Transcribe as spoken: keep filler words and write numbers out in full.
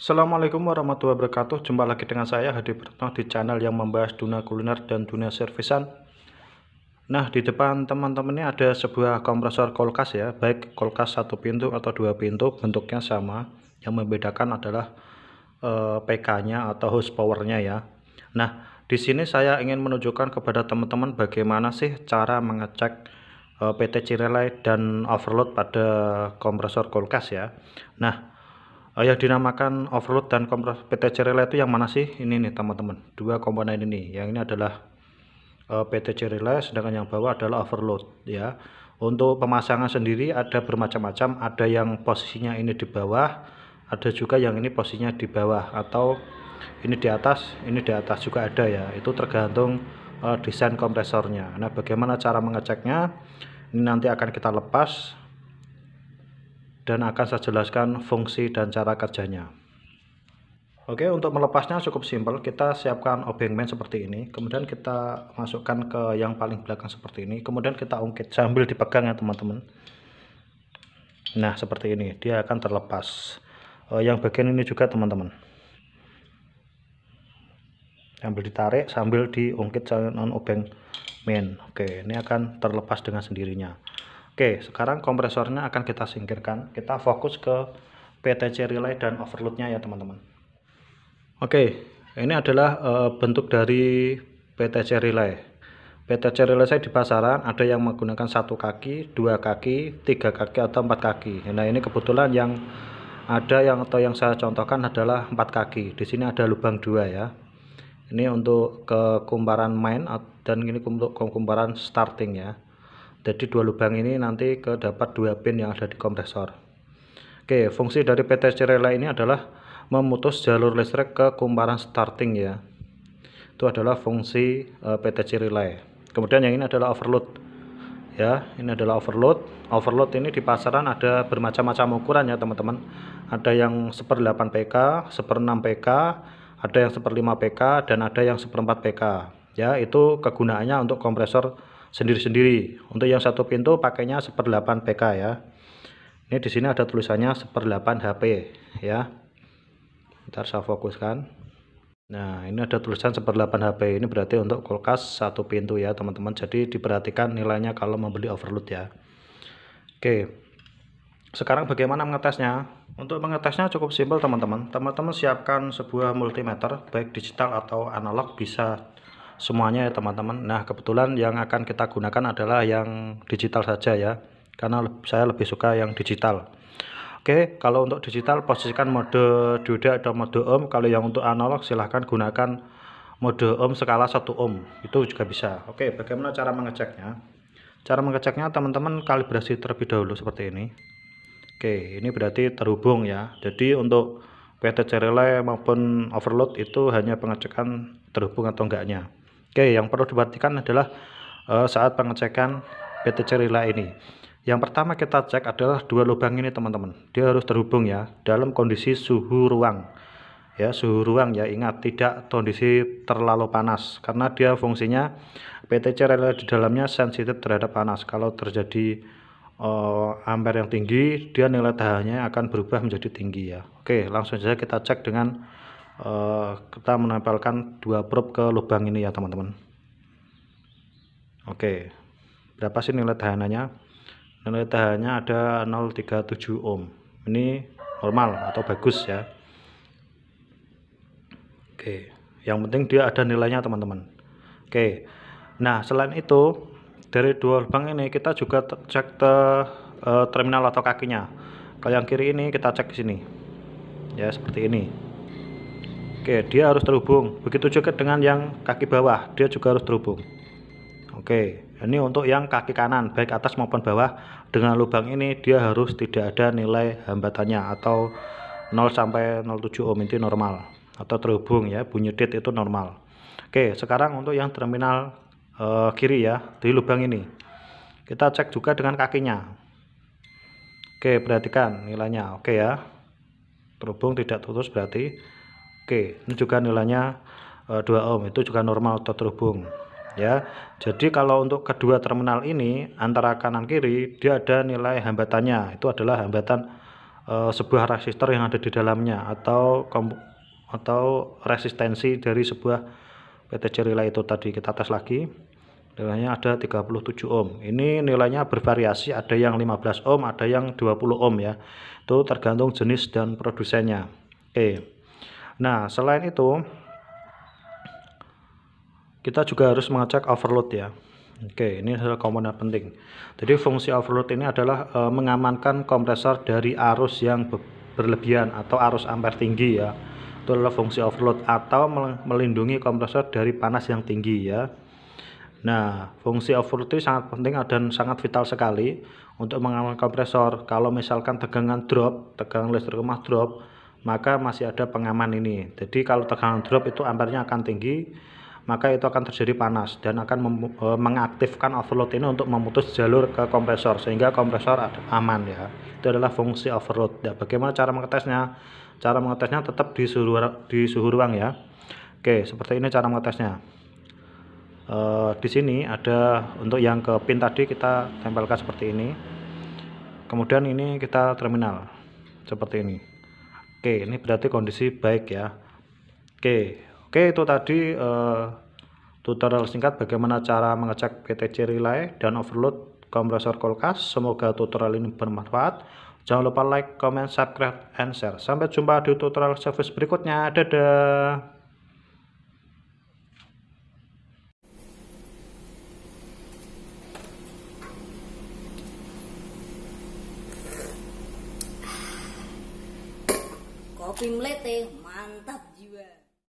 Assalamualaikum warahmatullahi wabarakatuh. Jumpa lagi dengan saya Hadi Prayitno di channel yang membahas dunia kuliner dan dunia servisan. Nah, di depan teman-teman ini ada sebuah kompresor kulkas ya, baik kulkas satu pintu atau dua pintu bentuknya sama. Yang membedakan adalah eh, P K-nya atau horsepower-nya ya. Nah, di sini saya ingin menunjukkan kepada teman-teman bagaimana sih cara mengecek eh, P T C relay dan overload pada kompresor kulkas ya. Nah, yang dinamakan overload dan kompresor P T C relay itu yang mana sih? Ini nih teman-teman, dua komponen ini. Yang ini adalah P T C relay, sedangkan yang bawah adalah overload ya. Untuk pemasangan sendiri ada bermacam-macam, ada yang posisinya ini di bawah, ada juga yang ini posisinya di bawah atau ini di atas, ini di atas juga ada ya. Itu tergantung uh, desain kompresornya. Nah, bagaimana cara mengeceknya? Ini nanti akan kita lepas dan akan saya jelaskan fungsi dan cara kerjanya. Oke, untuk melepasnya cukup simpel. Kita siapkan obeng main seperti ini, kemudian kita masukkan ke yang paling belakang seperti ini, kemudian kita ungkit sambil dipegang ya teman-teman. Nah, seperti ini dia akan terlepas. Yang bagian ini juga teman-teman, sambil ditarik sambil diungkit non obeng main. Oke, ini akan terlepas dengan sendirinya. Oke, sekarang kompresornya akan kita singkirkan. Kita fokus ke P T C relay dan overloadnya ya teman-teman. Oke, ini adalah e, bentuk dari P T C relay. P T C relay saya di pasaran ada yang menggunakan satu kaki, dua kaki, tiga kaki atau empat kaki. Nah, ini kebetulan yang ada yang atau yang saya contohkan adalah empat kaki. Di sini ada lubang dua ya. Ini untuk ke kumparan main dan ini untuk kumparan starting ya. Jadi dua lubang ini nanti terdapat dua pin yang ada di kompresor. Oke, fungsi dari P T C relay ini adalah memutus jalur listrik ke kumparan starting ya. Itu adalah fungsi uh, P T C relay. Kemudian yang ini adalah overload ya. Ini adalah overload. Overload ini di pasaran ada bermacam-macam ukuran ya teman-teman. Ada yang satu per delapan P K, satu per enam P K, ada yang satu per lima P K, dan ada yang satu per empat P K ya. Itu kegunaannya untuk kompresor sendiri-sendiri. Untuk yang satu pintu pakainya satu per delapan P K ya. Ini di sini ada tulisannya satu per delapan H P ya. Ntar saya fokuskan. Nah, ini ada tulisan satu per delapan H P. Ini berarti untuk kulkas satu pintu ya, teman-teman. Jadi diperhatikan nilainya kalau membeli overload ya. Oke. Sekarang bagaimana mengetesnya? Untuk mengetesnya cukup simpel, teman-teman. Teman-teman siapkan sebuah multimeter, baik digital atau analog, bisa semuanya ya teman-teman. Nah, kebetulan yang akan kita gunakan adalah yang digital saja ya, karena saya lebih suka yang digital. Oke, kalau untuk digital posisikan mode dioda atau mode ohm. Kalau yang untuk analog silahkan gunakan mode ohm skala satu ohm, itu juga bisa. Oke, bagaimana cara mengeceknya? Cara mengeceknya teman-teman kalibrasi terlebih dahulu seperti ini. Oke, ini berarti terhubung ya. Jadi untuk P T C relay maupun overload itu hanya pengecekan terhubung atau enggaknya. Oke, yang perlu diperhatikan adalah uh, saat pengecekan P T C relay ini. Yang pertama kita cek adalah dua lubang ini teman-teman. Dia harus terhubung ya, dalam kondisi suhu ruang. Ya, suhu ruang ya, ingat tidak kondisi terlalu panas. Karena dia fungsinya P T C relay di dalamnya sensitif terhadap panas. Kalau terjadi uh, ampere yang tinggi, dia nilai tahannya akan berubah menjadi tinggi ya. Oke, langsung saja kita cek dengan kita menempelkan dua probe ke lubang ini ya teman-teman. Oke, berapa sih nilai tahanannya? Nilai tahannya ada nol koma tiga tujuh ohm. Ini normal atau bagus ya. Oke, yang penting dia ada nilainya teman-teman. Oke, nah selain itu dari dua lubang ini kita juga cek te, eh, terminal atau kakinya. Kalau yang kiri ini kita cek di sini ya, seperti ini. Oke, dia harus terhubung. Begitu juga dengan yang kaki bawah, dia juga harus terhubung. Oke, ini untuk yang kaki kanan, baik atas maupun bawah. Dengan lubang ini dia harus tidak ada nilai hambatannya atau nol sampai nol koma tujuh ohm, itu normal atau terhubung ya, bunyi dit itu normal. Oke, sekarang untuk yang terminal eh, kiri ya, di lubang ini kita cek juga dengan kakinya. Oke, perhatikan nilainya. Oke ya, terhubung tidak putus berarti. Oke, ini juga nilainya e, dua ohm, itu juga normal atau terhubung ya. Jadi kalau untuk kedua terminal ini antara kanan kiri dia ada nilai hambatannya, itu adalah hambatan uh, sebuah resistor yang ada di dalamnya atau atau resistensi dari sebuah P T C relay itu tadi. Kita tes lagi, nilainya ada tiga puluh tujuh ohm. Ini nilainya bervariasi, ada yang lima belas ohm, ada yang dua puluh ohm ya, itu tergantung jenis dan produsennya. Oke, nah selain itu kita juga harus mengecek overload ya. Oke, ini adalah komponen penting. Jadi fungsi overload ini adalah e, mengamankan kompresor dari arus yang berlebihan atau arus ampere tinggi ya. Itu adalah fungsi overload, atau melindungi kompresor dari panas yang tinggi ya. Nah, fungsi overload ini sangat penting dan sangat vital sekali untuk mengamankan kompresor. Kalau misalkan tegangan drop, tegangan listrik rumah drop, maka masih ada pengaman ini. Jadi kalau tegangan drop itu ampernya akan tinggi, maka itu akan terjadi panas dan akan mengaktifkan overload ini untuk memutus jalur ke kompresor sehingga kompresor aman ya. Itu adalah fungsi overload. Nah, bagaimana cara mengetesnya? Cara mengetesnya tetap di suhu di suhu ruang ya. Oke, seperti ini cara mengetesnya. E, di sini ada untuk yang ke pin tadi kita tempelkan seperti ini. Kemudian ini kita terminal seperti ini. Oke, ini berarti kondisi baik ya. Oke. Oke, itu tadi uh, tutorial singkat bagaimana cara mengecek P T C relay dan overload kompresor kulkas. Semoga tutorial ini bermanfaat. Jangan lupa like, comment, subscribe, and share. Sampai jumpa di tutorial service berikutnya. Dadah. Kopi melete mantap jiwa.